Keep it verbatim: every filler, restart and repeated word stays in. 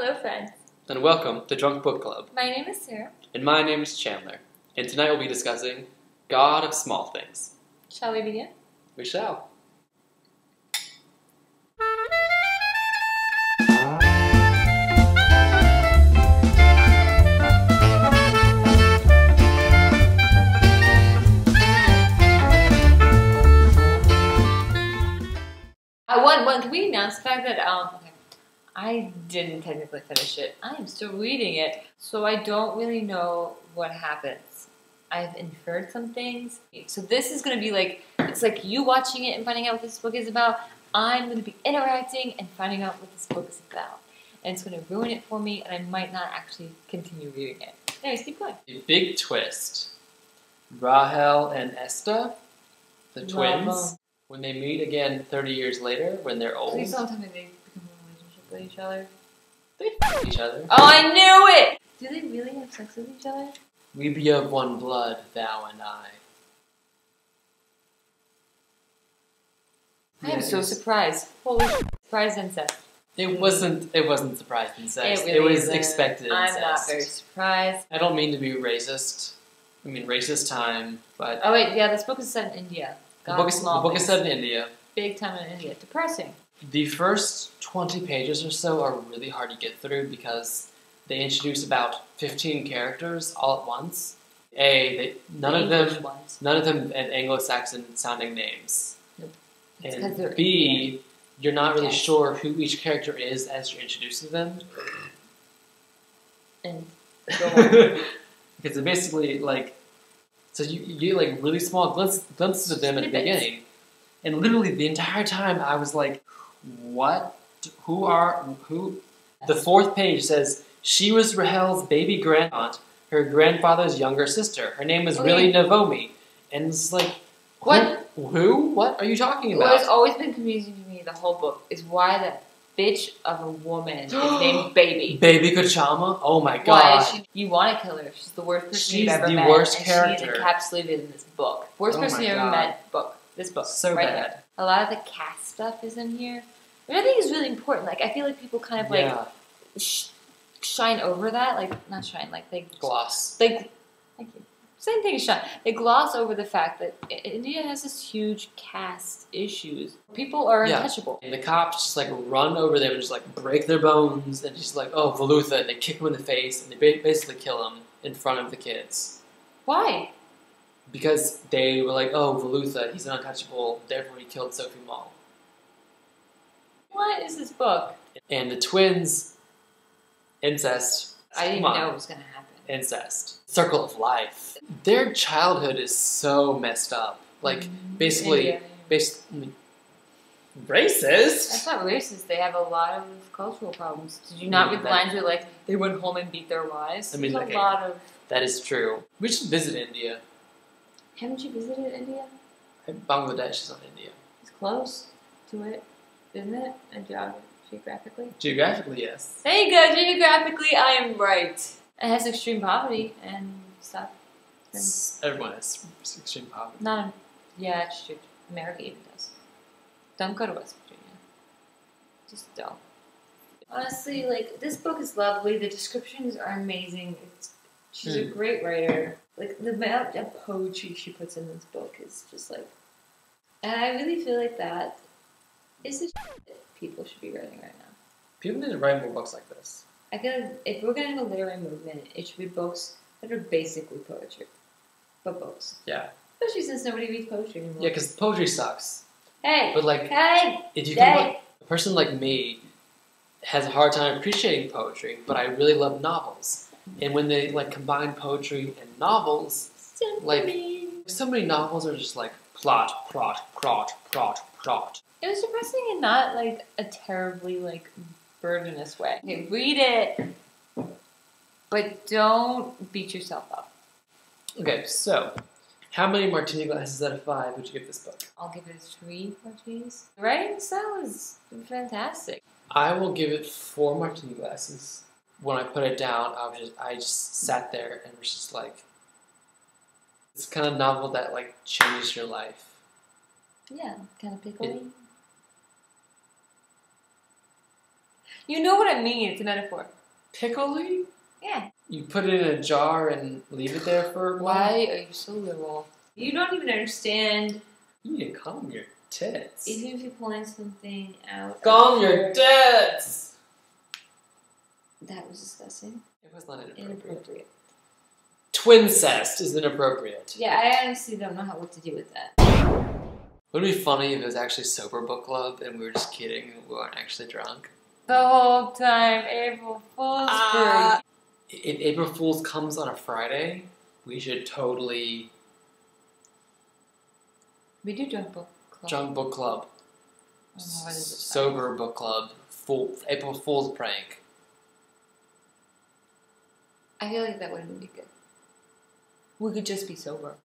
Hello, friends. And welcome to Drunk Book Club. My name is Sarah. And my name is Chandler. And tonight we'll be discussing God of Small Things. Shall we begin? We shall. I won one. Can we announce the fact that um, okay, I didn't technically finish it. I am still reading it, so I don't really know what happens. I've inferred some things. So this is going to be like, it's like you watching it and finding out what this book is about. I'm going to be interacting and finding out what this book is about. And it's going to ruin it for me, and I might not actually continue reading it. Anyways, keep going. A big twist. Rahel and Estha, the twins. Bravo. When they meet again thirty years later, when they're old. Please don't tell me they become a relationship with each other. They f*** each other. Oh, I knew it! Do they really have sex with each other? We be of one blood, thou and I. I am so surprised. Holy s***, surprised incest. It wasn't, it wasn't surprised incest. It, really it was isn't. expected incest. I'm not very surprised. I don't mean to be racist. I mean racist time, but... Oh wait, yeah, this book is set in India. The book, is, the book is set in India. Big time in India. Depressing. The first twenty pages or so are really hard to get through because they introduce about fifteen characters all at once. A, they, none the of them, ones. none of them have Anglo-Saxon sounding names. Nope. It's and B, Indian. you're not really yes. sure who each character is as you're introducing them. And go on. Because they basically like. So you, you get like really small glimpse, glimpses of them at the beginning, and literally the entire time I was like, "What? Who are who?" The fourth page says she was Rahel's baby grandaunt, her grandfather's younger sister. Her name was okay. really Navomi, and it's like, what? Who, who? What are you talking about? What has always been confusing to me the whole book is why that bitch of a woman is named Baby. Baby Kachama? Oh my god. Why is she, you want to kill her. She's the worst person she's you've ever the met. Worst and character. She's encapsulated in this book. Worst oh person you ever met book. This book. So right bad. There. A lot of the cast stuff is in here. But I think it's really important. Like, I feel like people kind of like yeah. sh shine over that. Like, not shine, like they gloss. Like, thank you. Same thing as shine. They gloss over the fact that India has this huge caste issues. People are yeah. untouchable. And the cops just like run over them and just like break their bones and just like, oh, Velutha, and they kick him in the face and they basically kill him in front of the kids. Why? Because they were like, oh, Velutha, he's an untouchable, therefore he killed Sophie Mall. What is this book? And the twins, incest. I didn't Come know it was going to happen. Incest. Circle of life. Their childhood is so messed up. Like, mm-hmm. basically, yeah. bas I mean, racist? That's not racist. They have a lot of cultural problems. Did you not read the lines where, like, they went home and beat their wives? I mean, like, a lot of... That is true. We should visit India. Haven't you visited India? Bangladesh is not India. It's close to it, isn't it? And geographically? Geographically, yes. There you go. Geographically, I am right. It has extreme poverty and stuff. And Everyone has extreme poverty. Not, yeah, it's true. America even does. Don't go to West Virginia. Just don't. Honestly, like, this book is lovely. The descriptions are amazing. It's, she's mm. a great writer. Like, the amount of poetry she puts in this book is just like... And I really feel like that is the shit that people should be writing right now. People need to write more books like this. I feel like if we're getting a literary movement, it should be books that are basically poetry. But books. Yeah. Especially since nobody reads poetry anymore. Yeah, because poetry sucks. Hey! But like, hey, if you can, hey. Like, a person like me has a hard time appreciating poetry, but I really love novels. And when they like combine poetry and novels, Symphony. like, so many novels are just like plot, plot, plot, plot, plot. It was depressing and not like a terribly like... burdenous way. Okay, read it, but don't beat yourself up. Okay, so how many martini glasses out of five would you give this book? I'll give it three martinis. The writing style is fantastic. I will give it four martini glasses. When I put it down, I was just I just sat there and was just like, it's kind of novel that like changes your life. Yeah, kind of pickly. It, You know what I mean. It's a metaphor. Pickly? Yeah. You put it in a jar and leave it there for a while? Why are you so liberal? You don't even understand. You need to calm your tits. Even if you plan something out. Calm your tits! That was disgusting. It was not inappropriate. Inappropriate. Twincest is inappropriate. Yeah, I honestly don't know how what to do with that. Would it be funny if it was actually sober book club and we were just kidding and we weren't actually drunk? The whole time, April Fool's. Uh, if April Fool's comes on a Friday, we should totally... We do drunk book club. Drunk book club. I don't know, what is it? Sober book club. Fool, April Fool's prank. I feel like that wouldn't be good. We could just be sober.